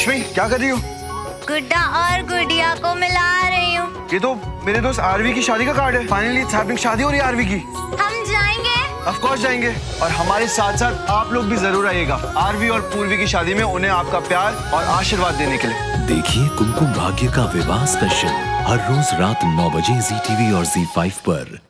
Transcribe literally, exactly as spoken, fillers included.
लक्ष्मी क्या कर रही हो? गुड्डा और गुड़िया को मिला रही हूँ। ये तो मेरे दोस्त आरवी की शादी का कार्ड है। फाइनली इट्स हैपनिंग, शादी हो रही है आरवी की। हम जाएंगे? ऑफ कोर्स जाएंगे, और हमारे साथ साथ आप लोग भी जरूर आइएगा आरवी और पूर्वी की शादी में, उन्हें आपका प्यार और आशीर्वाद देने के लिए। देखिए कुमकुम भाग्य का विवाह स्पेशल हर रोज रात नौ बजे जी टीवी और जी फाइव पर।